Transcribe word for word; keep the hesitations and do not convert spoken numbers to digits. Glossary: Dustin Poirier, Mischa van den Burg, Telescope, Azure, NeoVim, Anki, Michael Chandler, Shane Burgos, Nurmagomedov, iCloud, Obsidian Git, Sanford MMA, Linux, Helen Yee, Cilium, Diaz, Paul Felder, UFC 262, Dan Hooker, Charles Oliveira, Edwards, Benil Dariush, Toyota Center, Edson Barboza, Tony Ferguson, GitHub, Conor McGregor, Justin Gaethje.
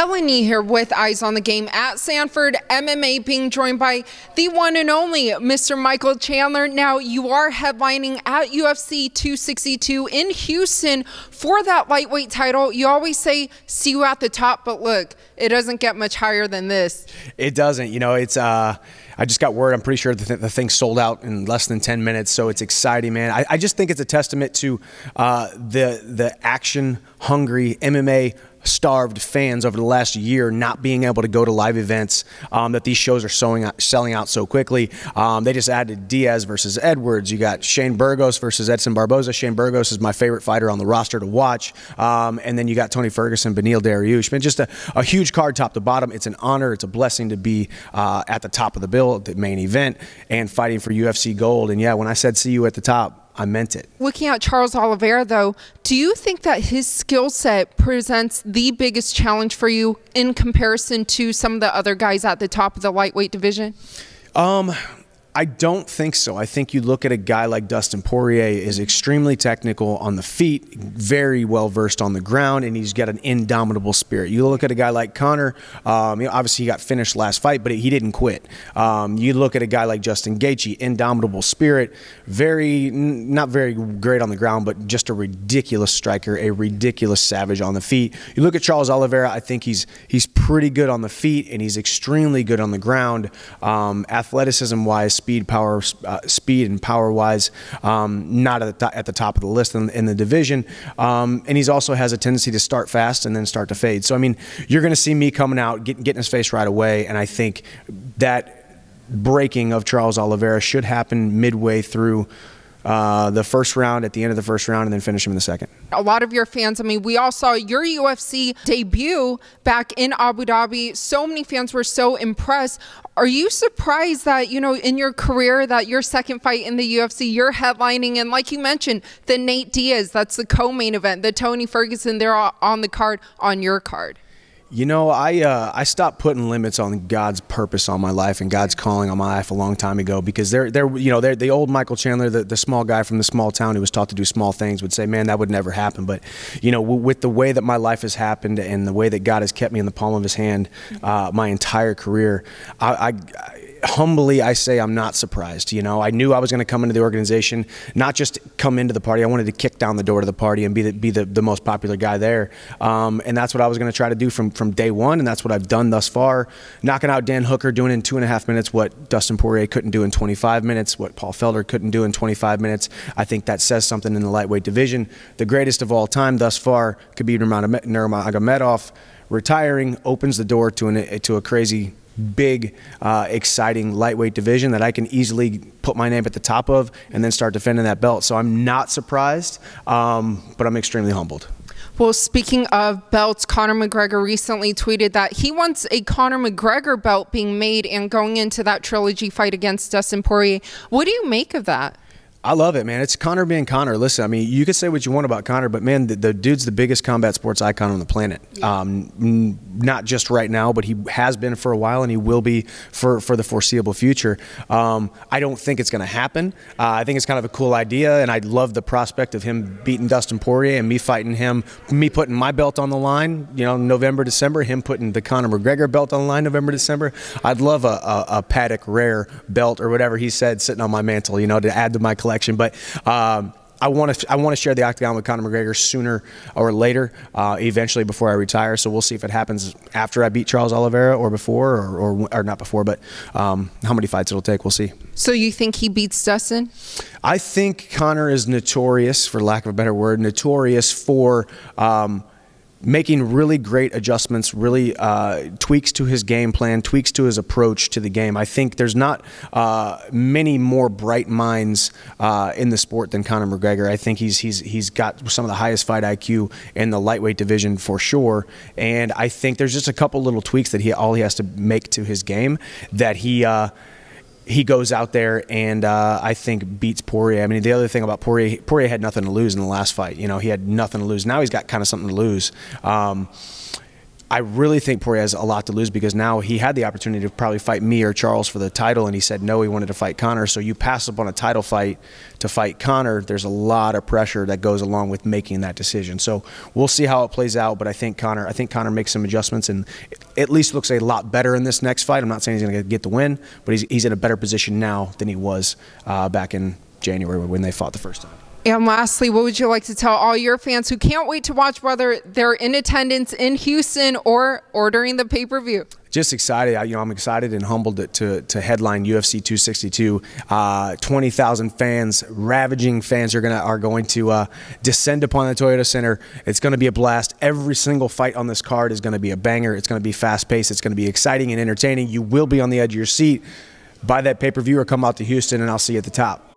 Helen Yee here with Eyes on the Game at Sanford M M A, being joined by the one and only Mister Michael Chandler. Now, you are headlining at U F C two sixty-two in Houston for that lightweight title. You always say, see you at the top, but look, it doesn't get much higher than this. It doesn't. You know, it's uh, I just got word. I'm pretty sure the, th the thing sold out in less than ten minutes, so it's exciting, man. I, I just think it's a testament to uh, the, the action-hungry M M A starved fans over the last year not being able to go to live events, um, that these shows are selling out, selling out so quickly. Um, they just added Diaz versus Edwards. You got Shane Burgos versus Edson Barboza. Shane Burgos is my favorite fighter on the roster to watch. Um, and then you got Tony Ferguson, Benil Dariush. Man, just a, a huge card top to bottom. It's an honor. It's a blessing to be uh, at the top of the bill, the main event, and fighting for U F C gold. And yeah, when I said see you at the top, I meant it. Looking at Charles Oliveira, though, do you think that his skill set presents the biggest challenge for you in comparison to some of the other guys at the top of the lightweight division? Um, I don't think so. I think you look at a guy like Dustin Poirier is extremely technical on the feet, very well-versed on the ground, and he's got an indomitable spirit. You look at a guy like Conor, um, you know, obviously he got finished last fight, but he didn't quit. Um, you look at a guy like Justin Gaethje, indomitable spirit, very not very great on the ground, but just a ridiculous striker, a ridiculous savage on the feet. You look at Charles Oliveira, I think he's, he's pretty good on the feet, and he's extremely good on the ground, um, athleticism-wise, speed, power, uh, speed, and power-wise, um, not at the, at the top of the list in, in the division. Um, and he's also has a tendency to start fast and then start to fade. So I mean, you're going to see me coming out, get, get in his face right away. And I think that breaking of Charles Oliveira should happen midway through Uh, the first round, at the end of the first round, and then finish him in the second. A lot of your fans, I mean, we all saw your U F C debut back in Abu Dhabi. So many fans were so impressed. Are you surprised that, you know, in your career, that your second fight in the U F C, you're headlining, and like you mentioned, the Nate Diaz, that's the co-main event, the Tony Ferguson, they're all on the card, on your card? You know, I uh, I stopped putting limits on God's purpose on my life and God's calling on my life a long time ago, because they're they're you know they're the old Michael Chandler, the, the small guy from the small town who was taught to do small things, would say, man, that would never happen. But you know, w with the way that my life has happened and the way that God has kept me in the palm of His hand uh, my entire career, I. I, I humbly, I say I'm not surprised. You know, I knew I was going to come into the organization, not just come into the party. I wanted to kick down the door to the party and be the, be the, the most popular guy there. Um, and that's what I was going to try to do from, from day one, and that's what I've done thus far. Knocking out Dan Hooker, doing in two and a half minutes what Dustin Poirier couldn't do in twenty-five minutes, what Paul Felder couldn't do in twenty-five minutes. I think that says something in the lightweight division. The greatest of all time thus far could be Nurmagomedov. Retiring opens the door to, an, to a crazy big, uh, exciting lightweight division that I can easily put my name at the top of and then start defending that belt. So I'm not surprised, um, but I'm extremely humbled. Well, speaking of belts, Conor McGregor recently tweeted that he wants a Conor McGregor belt being made and going into that trilogy fight against Dustin Poirier. What do you make of that? I love it, man. It's Conor being Conor. Listen, I mean, you could say what you want about Conor, but man, the, the dude's the biggest combat sports icon on the planet. Yeah. Um, not just right now, but he has been for a while, and he will be for, for the foreseeable future. Um, I don't think it's going to happen. Uh, I think it's kind of a cool idea, and I love the prospect of him beating Dustin Poirier and me fighting him, me putting my belt on the line, you know, November, December, him putting the Conor McGregor belt on the line November, December. I'd love a, a, a Paddock Rare belt or whatever he said sitting on my mantle, you know, to add to my collection. Election, but um, I want to I want to share the octagon with Conor McGregor sooner or later, uh, eventually, before I retire. So we'll see if it happens after I beat Charles Oliveira or before, or, or, or not before, but um, how many fights it'll take, we'll see. So you think he beats Dustin? I think Conor is notorious, for lack of a better word, notorious for um, making really great adjustments, really uh, tweaks to his game plan, tweaks to his approach to the game. I think there's not uh, many more bright minds uh, in the sport than Conor McGregor. I think he's, he's, he's got some of the highest fight I Q in the lightweight division for sure. And I think there's just a couple little tweaks that he all he has to make to his game that he uh, he goes out there and uh, I think beats Poirier. I mean, the other thing about Poirier, Poirier had nothing to lose in the last fight. You know, he had nothing to lose. Now he's got kind of something to lose. Um, I really think Poirier has a lot to lose, because now he had the opportunity to probably fight me or Charles for the title, and he said no, he wanted to fight Conor. So you pass up on a title fight to fight Conor. There's a lot of pressure that goes along with making that decision. So we'll see how it plays out, but I think Conor, I think Conor makes some adjustments and at least looks a lot better in this next fight. I'm not saying he's going to get the win, but he's, he's in a better position now than he was uh, back in January when they fought the first time. And lastly, what would you like to tell all your fans who can't wait to watch, whether they're in attendance in Houston or ordering the pay-per-view? Just excited. I, you know, I'm excited and humbled to, to, to headline U F C two sixty-two. Uh, twenty thousand fans, ravaging fans, are, gonna, are going to uh, descend upon the Toyota Center. It's going to be a blast. Every single fight on this card is going to be a banger. It's going to be fast-paced. It's going to be exciting and entertaining. You will be on the edge of your seat. Buy that pay-per-view or come out to Houston, and I'll see you at the top.